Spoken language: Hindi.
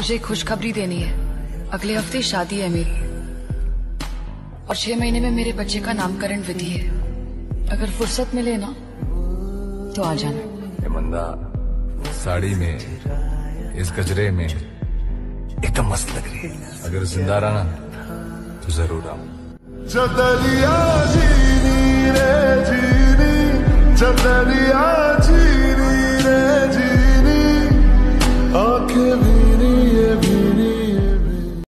मुझे खुशखबरी देनी है। अगले हफ्ते शादी है मेरी और 6 महीने में मेरे बच्चे का नामकरण विधि है। अगर फुर्सत मिले ना तो आ जाना। मंदा साड़ी में इस गजरे में एकदम मस्त लग रही है। अगर जिंदा रहा ना तो जरूर आओ। चलिया जीनी रे जीनी चलिया।